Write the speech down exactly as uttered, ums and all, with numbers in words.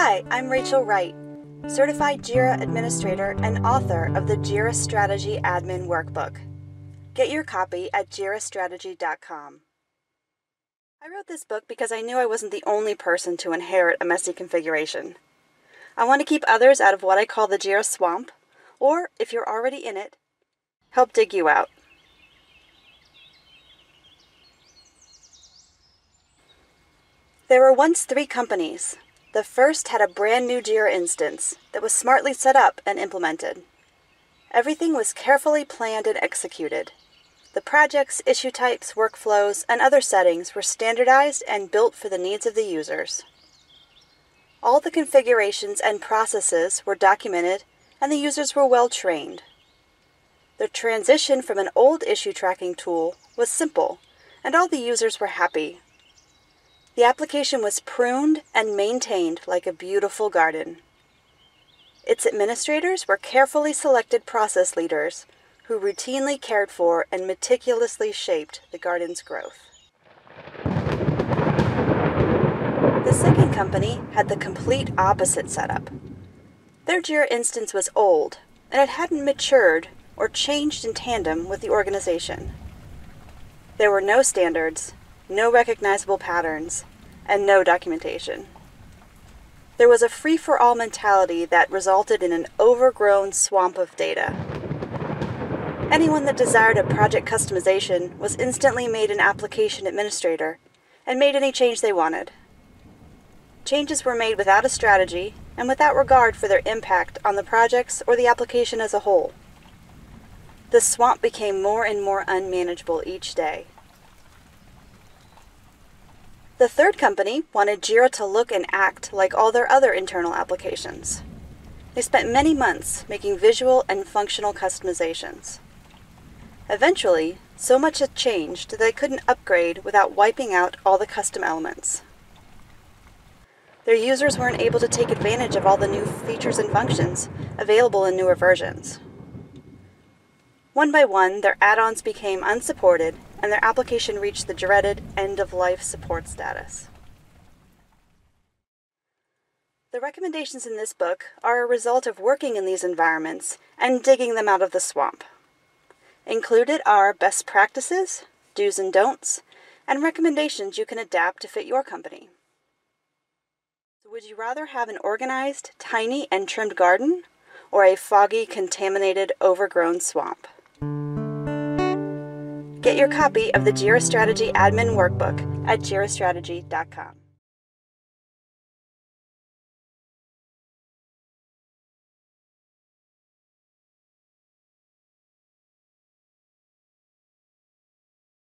Hi, I'm Rachel Wright, Certified JIRA Administrator and author of the JIRA Strategy Admin Workbook. Get your copy at jira strategy dot com. I wrote this book because I knew I wasn't the only person to inherit a messy configuration. I want to keep others out of what I call the JIRA swamp, or, if you're already in it, help dig you out. There were once three companies. The first had a brand new JIRA instance that was smartly set up and implemented. Everything was carefully planned and executed. The projects, issue types, workflows, and other settings were standardized and built for the needs of the users. All the configurations and processes were documented, and the users were well trained. The transition from an old issue tracking tool was simple, and all the users were happy. The application was pruned and maintained like a beautiful garden. Its administrators were carefully selected process leaders who routinely cared for and meticulously shaped the garden's growth. The second company had the complete opposite setup. Their JIRA instance was old, and it hadn't matured or changed in tandem with the organization. There were no standards, no recognizable patterns, and no documentation. There was a free-for-all mentality that resulted in an overgrown swamp of data. Anyone that desired a project customization was instantly made an application administrator and made any change they wanted. Changes were made without a strategy and without regard for their impact on the projects or the application as a whole. The swamp became more and more unmanageable each day. The third company wanted JIRA to look and act like all their other internal applications. They spent many months making visual and functional customizations. Eventually, so much had changed that they couldn't upgrade without wiping out all the custom elements. Their users weren't able to take advantage of all the new features and functions available in newer versions. One by one, their add-ons became unsupported, and their application reached the dreaded end-of-life support status. The recommendations in this book are a result of working in these environments and digging them out of the swamp. Included are best practices, do's and don'ts, and recommendations you can adapt to fit your company. So would you rather have an organized, tiny, and trimmed garden, or a foggy, contaminated, overgrown swamp? Get your copy of the JIRA Strategy Admin Workbook at jira strategy dot com.